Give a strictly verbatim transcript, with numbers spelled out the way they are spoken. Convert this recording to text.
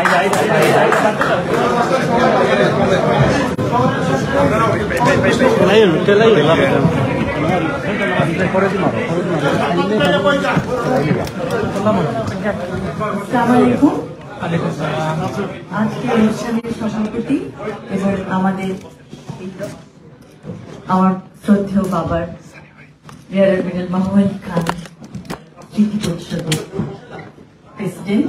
আমার শ্রদ্ধেয় বাবার মাহমুদ খান স্মৃতি পরিষদের প্রেসিডেন্ট